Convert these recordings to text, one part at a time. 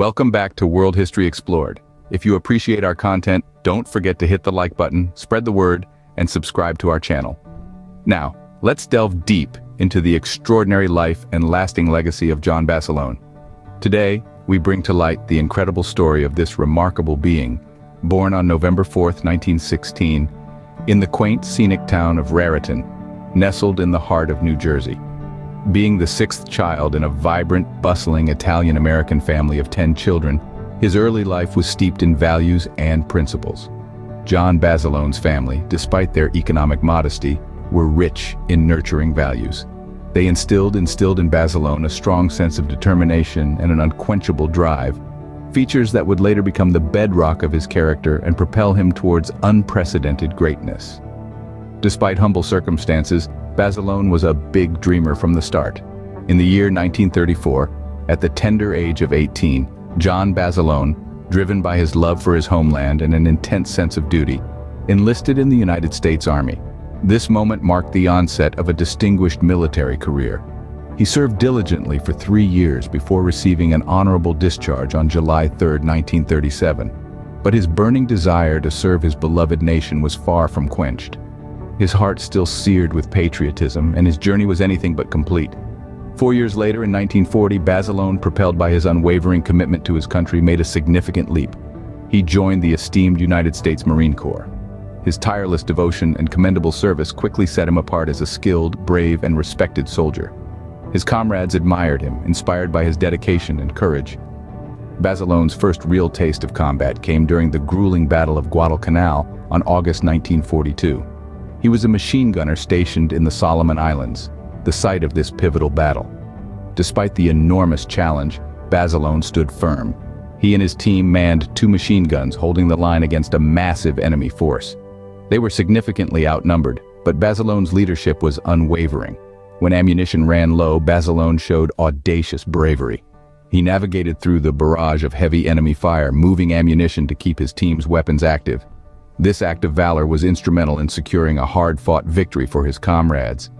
Welcome back to World History Explored. If you appreciate our content, don't forget to hit the like button, spread the word, and subscribe to our channel. Now, let's delve deep into the extraordinary life and lasting legacy of John Basilone. Today, we bring to light the incredible story of this remarkable being, born on November 4th, 1916, in the quaint scenic town of Raritan, nestled in the heart of New Jersey. Being the sixth child in a vibrant, bustling Italian-American family of 10 children, his early life was steeped in values and principles. John Basilone's family, despite their economic modesty, were rich in nurturing values. They instilled in Basilone a strong sense of determination and an unquenchable drive, features that would later become the bedrock of his character and propel him towards unprecedented greatness. Despite humble circumstances, Basilone was a big dreamer from the start. In the year 1934, at the tender age of 18, John Basilone, driven by his love for his homeland and an intense sense of duty, enlisted in the United States Army. This moment marked the onset of a distinguished military career. He served diligently for 3 years before receiving an honorable discharge on July 3, 1937. But his burning desire to serve his beloved nation was far from quenched. His heart still seared with patriotism, and his journey was anything but complete. 4 years later, in 1940, Basilone, propelled by his unwavering commitment to his country, made a significant leap. He joined the esteemed United States Marine Corps. His tireless devotion and commendable service quickly set him apart as a skilled, brave, and respected soldier. His comrades admired him, inspired by his dedication and courage. Basilone's first real taste of combat came during the grueling Battle of Guadalcanal on August 1942. He was a machine gunner stationed in the Solomon Islands, the site of this pivotal battle. Despite the enormous challenge, Basilone stood firm. He and his team manned 2 machine guns, holding the line against a massive enemy force. They were significantly outnumbered, but Basilone's leadership was unwavering. When ammunition ran low, Basilone showed audacious bravery. He navigated through the barrage of heavy enemy fire, moving ammunition to keep his team's weapons active. This act of valor was instrumental in securing a hard-fought victory for his comrades.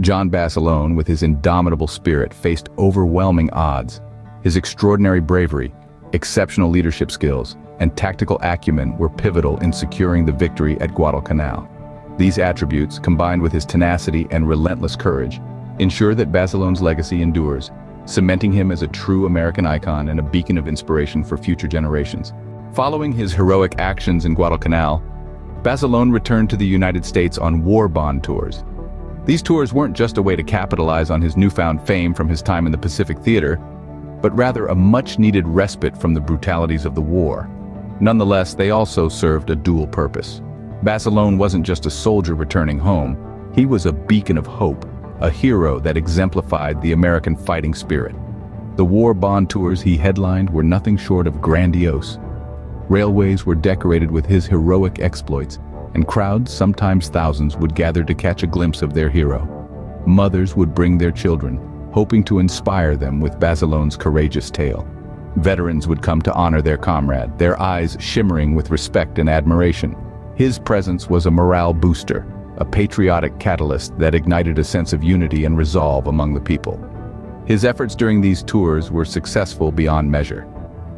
John Basilone, with his indomitable spirit, faced overwhelming odds. His extraordinary bravery, exceptional leadership skills, and tactical acumen were pivotal in securing the victory at Guadalcanal. These attributes, combined with his tenacity and relentless courage, ensure that Basilone's legacy endures, cementing him as a true American icon and a beacon of inspiration for future generations. Following his heroic actions in Guadalcanal, Basilone returned to the United States on war bond tours. These tours weren't just a way to capitalize on his newfound fame from his time in the Pacific theater, but rather a much-needed respite from the brutalities of the war. Nonetheless, they also served a dual purpose. Basilone wasn't just a soldier returning home, he was a beacon of hope, a hero that exemplified the American fighting spirit. The war bond tours he headlined were nothing short of grandiose. Railways were decorated with his heroic exploits, and crowds, sometimes thousands, would gather to catch a glimpse of their hero. Mothers would bring their children, hoping to inspire them with Basilone's courageous tale. Veterans would come to honor their comrade, their eyes shimmering with respect and admiration. His presence was a morale booster, a patriotic catalyst that ignited a sense of unity and resolve among the people. His efforts during these tours were successful beyond measure.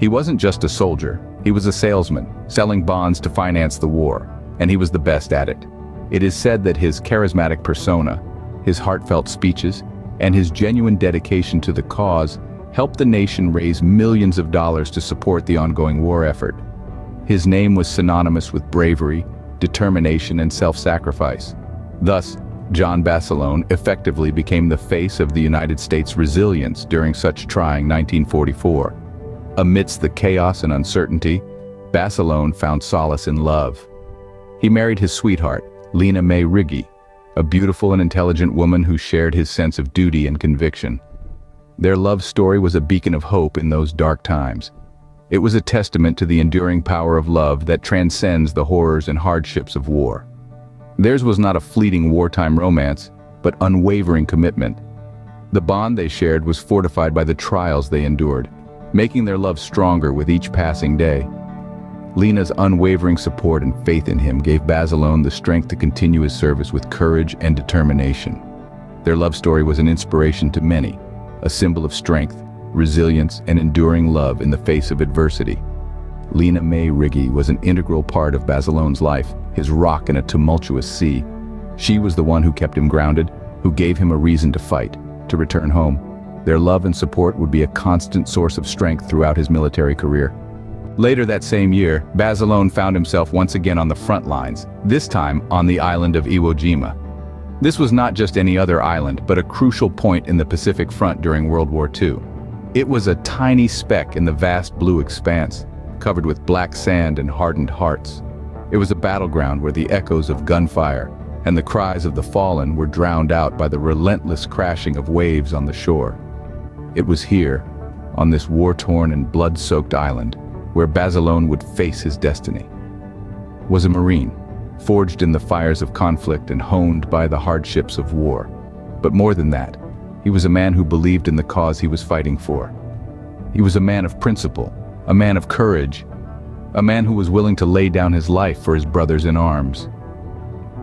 He wasn't just a soldier, he was a salesman, selling bonds to finance the war, and he was the best at it. It is said that his charismatic persona, his heartfelt speeches, and his genuine dedication to the cause helped the nation raise millions of dollars to support the ongoing war effort. His name was synonymous with bravery, determination, and self-sacrifice. Thus, John Basilone effectively became the face of the United States' resilience during such trying 1944. Amidst the chaos and uncertainty, Basilone found solace in love. He married his sweetheart, Lena Mae Riggi, a beautiful and intelligent woman who shared his sense of duty and conviction. Their love story was a beacon of hope in those dark times. It was a testament to the enduring power of love that transcends the horrors and hardships of war. Theirs was not a fleeting wartime romance, but unwavering commitment. The bond they shared was fortified by the trials they endured, making their love stronger with each passing day. Lena's unwavering support and faith in him gave Basilone the strength to continue his service with courage and determination. Their love story was an inspiration to many, a symbol of strength, resilience, and enduring love in the face of adversity. Lena Mae Riggi was an integral part of Basilone's life, his rock in a tumultuous sea. She was the one who kept him grounded, who gave him a reason to fight, to return home. Their love and support would be a constant source of strength throughout his military career. Later that same year, Basilone found himself once again on the front lines, this time on the island of Iwo Jima. This was not just any other island, but a crucial point in the Pacific front during World War II. It was a tiny speck in the vast blue expanse, covered with black sand and hardened hearts. It was a battleground where the echoes of gunfire and the cries of the fallen were drowned out by the relentless crashing of waves on the shore. It was here, on this war-torn and blood-soaked island, where Basilone would face his destiny. Was a Marine, forged in the fires of conflict and honed by the hardships of war. But more than that, he was a man who believed in the cause he was fighting for. He was a man of principle, a man of courage, a man who was willing to lay down his life for his brothers in arms.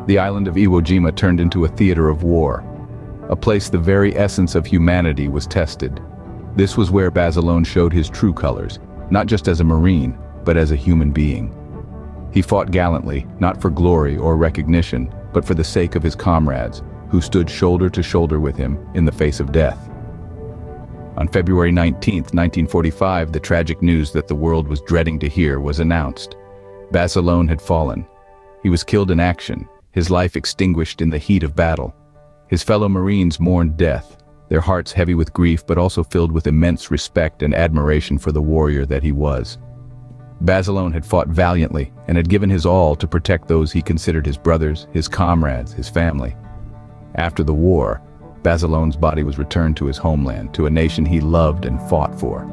The island of Iwo Jima turned into a theater of war, a place the very essence of humanity was tested. This was where Basilone showed his true colors, not just as a Marine, but as a human being. He fought gallantly, not for glory or recognition, but for the sake of his comrades, who stood shoulder to shoulder with him in the face of death. On February 19, 1945, the tragic news that the world was dreading to hear was announced. Basilone had fallen. He was killed in action, his life extinguished in the heat of battle. His fellow Marines mourned death, their hearts heavy with grief but also filled with immense respect and admiration for the warrior that he was. Basilone had fought valiantly and had given his all to protect those he considered his brothers, his comrades, his family. After the war, Basilone's body was returned to his homeland, to a nation he loved and fought for.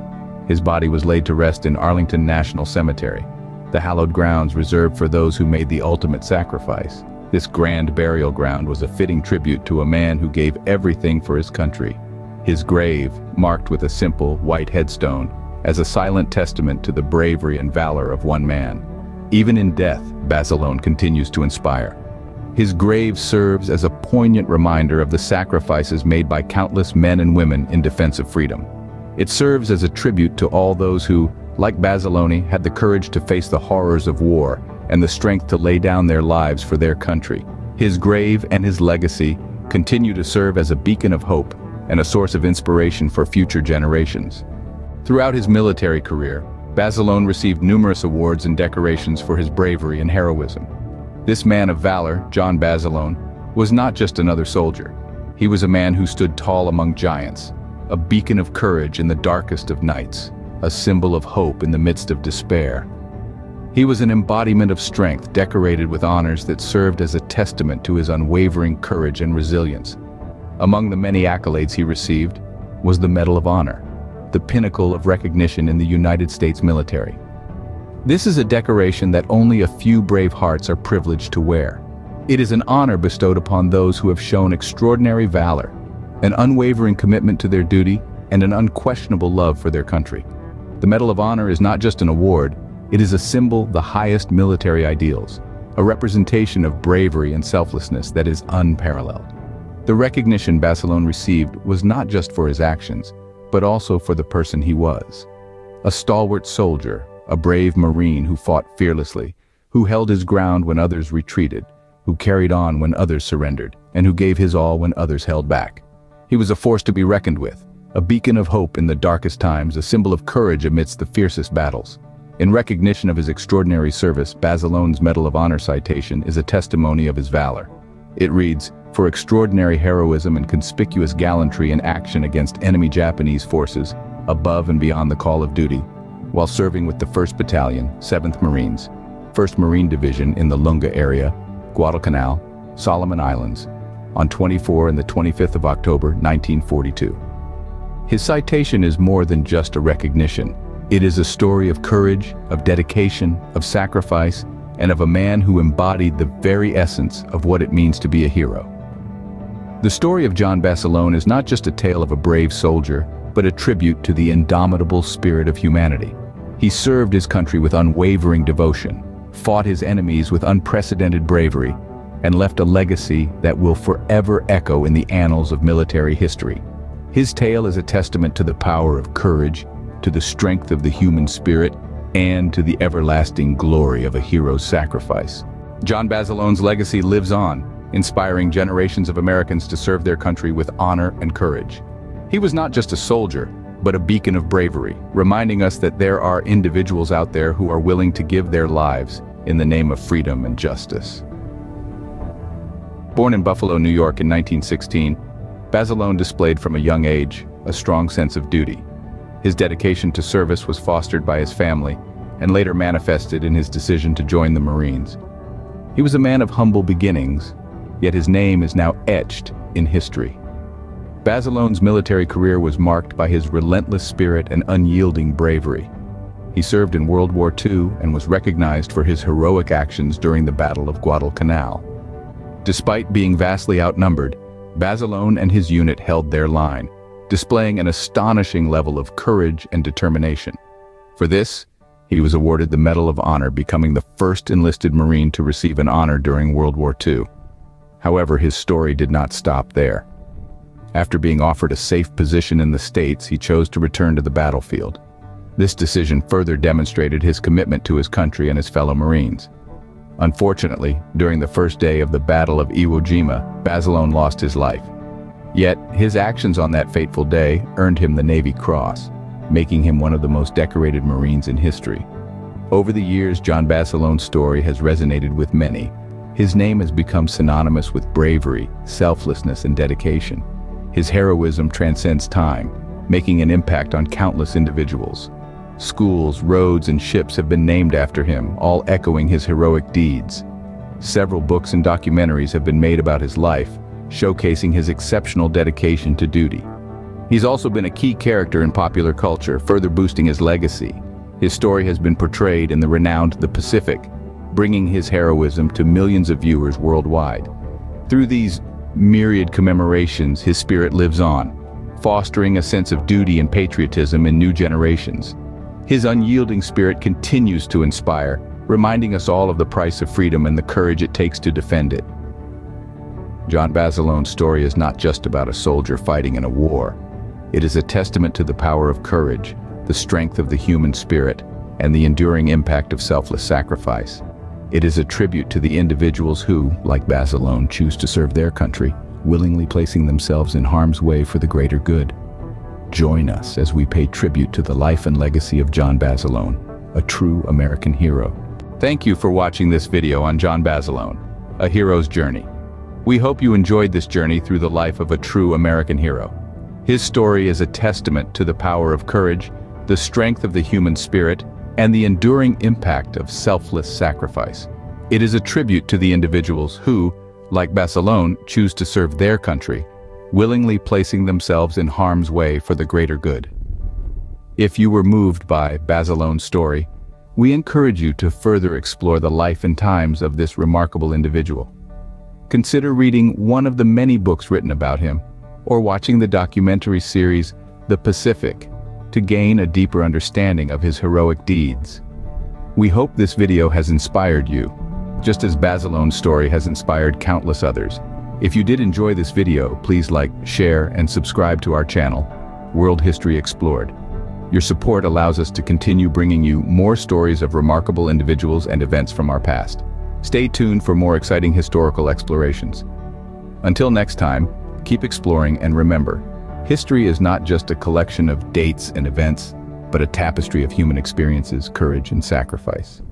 His body was laid to rest in Arlington National Cemetery, the hallowed grounds reserved for those who made the ultimate sacrifice. This grand burial ground was a fitting tribute to a man who gave everything for his country. His grave, marked with a simple white headstone, as a silent testament to the bravery and valor of one man. Even in death, Basilone continues to inspire. His grave serves as a poignant reminder of the sacrifices made by countless men and women in defense of freedom. It serves as a tribute to all those who, like Basilone, had the courage to face the horrors of war and the strength to lay down their lives for their country. His grave and his legacy continue to serve as a beacon of hope and a source of inspiration for future generations. Throughout his military career, Basilone received numerous awards and decorations for his bravery and heroism. This man of valor, John Basilone, was not just another soldier. He was a man who stood tall among giants, a beacon of courage in the darkest of nights, a symbol of hope in the midst of despair. He was an embodiment of strength, decorated with honors that served as a testament to his unwavering courage and resilience. Among the many accolades he received was the Medal of Honor, the pinnacle of recognition in the United States military. This is a decoration that only a few brave hearts are privileged to wear. It is an honor bestowed upon those who have shown extraordinary valor, an unwavering commitment to their duty, and an unquestionable love for their country. The Medal of Honor is not just an award, it is a symbol of the highest military ideals, a representation of bravery and selflessness that is unparalleled. The recognition Basilone received was not just for his actions, but also for the person he was. A stalwart soldier, a brave Marine who fought fearlessly, who held his ground when others retreated, who carried on when others surrendered, and who gave his all when others held back. He was a force to be reckoned with, a beacon of hope in the darkest times, a symbol of courage amidst the fiercest battles. In recognition of his extraordinary service, Basilone's Medal of Honor citation is a testimony of his valor. It reads, "For extraordinary heroism and conspicuous gallantry in action against enemy Japanese forces, above and beyond the call of duty, while serving with the 1st Battalion, 7th Marines, 1st Marine Division in the Lunga area, Guadalcanal, Solomon Islands, on 24 and the 25th of October, 1942. His citation is more than just a recognition. It is a story of courage, of dedication, of sacrifice, and of a man who embodied the very essence of what it means to be a hero. The story of John Basilone is not just a tale of a brave soldier, but a tribute to the indomitable spirit of humanity. He served his country with unwavering devotion, fought his enemies with unprecedented bravery, and left a legacy that will forever echo in the annals of military history. His tale is a testament to the power of courage, to the strength of the human spirit, and to the everlasting glory of a hero's sacrifice. John Basilone's legacy lives on, inspiring generations of Americans to serve their country with honor and courage. He was not just a soldier, but a beacon of bravery, reminding us that there are individuals out there who are willing to give their lives in the name of freedom and justice. Born in Buffalo, New York in 1916, Basilone displayed from a young age a strong sense of duty. His dedication to service was fostered by his family and later manifested in his decision to join the Marines. He was a man of humble beginnings, yet his name is now etched in history. Basilone's military career was marked by his relentless spirit and unyielding bravery. He served in World War II and was recognized for his heroic actions during the Battle of Guadalcanal. Despite being vastly outnumbered, Basilone and his unit held their line, displaying an astonishing level of courage and determination. For this, he was awarded the Medal of Honor, becoming the first enlisted Marine to receive an honor during World War II. However, his story did not stop there. After being offered a safe position in the States, he chose to return to the battlefield. This decision further demonstrated his commitment to his country and his fellow Marines. Unfortunately, during the first day of the Battle of Iwo Jima, Basilone lost his life. Yet, his actions on that fateful day earned him the Navy Cross, making him one of the most decorated Marines in history. Over the years, John Basilone's story has resonated with many. His name has become synonymous with bravery, selflessness, and dedication. His heroism transcends time, making an impact on countless individuals. Schools, roads, and ships have been named after him, all echoing his heroic deeds. Several books and documentaries have been made about his life, showcasing his exceptional dedication to duty. He's also been a key character in popular culture, further boosting his legacy. His story has been portrayed in the renowned The Pacific, bringing his heroism to millions of viewers worldwide. Through these myriad commemorations, his spirit lives on, fostering a sense of duty and patriotism in new generations. His unyielding spirit continues to inspire, reminding us all of the price of freedom and the courage it takes to defend it. John Basilone's story is not just about a soldier fighting in a war. It is a testament to the power of courage, the strength of the human spirit, and the enduring impact of selfless sacrifice. It is a tribute to the individuals who, like Basilone, choose to serve their country, willingly placing themselves in harm's way for the greater good. Join us as we pay tribute to the life and legacy of John Basilone, a true American hero. Thank you for watching this video on John Basilone, A Hero's Journey. We hope you enjoyed this journey through the life of a true American hero. His story is a testament to the power of courage, the strength of the human spirit, and the enduring impact of selfless sacrifice. It is a tribute to the individuals who, like Basilone, choose to serve their country, willingly placing themselves in harm's way for the greater good. If you were moved by Basilone's story, we encourage you to further explore the life and times of this remarkable individual. Consider reading one of the many books written about him, or watching the documentary series The Pacific to gain a deeper understanding of his heroic deeds. We hope this video has inspired you, just as Basilone's story has inspired countless others. If you did enjoy this video, please like, share, and subscribe to our channel, World History Explored. Your support allows us to continue bringing you more stories of remarkable individuals and events from our past. Stay tuned for more exciting historical explorations. Until next time, keep exploring and remember, history is not just a collection of dates and events, but a tapestry of human experiences, courage, and sacrifice.